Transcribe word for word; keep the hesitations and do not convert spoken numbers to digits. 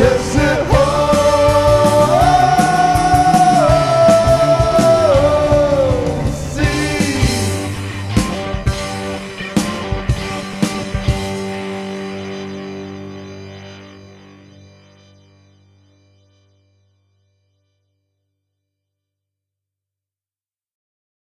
righteousness.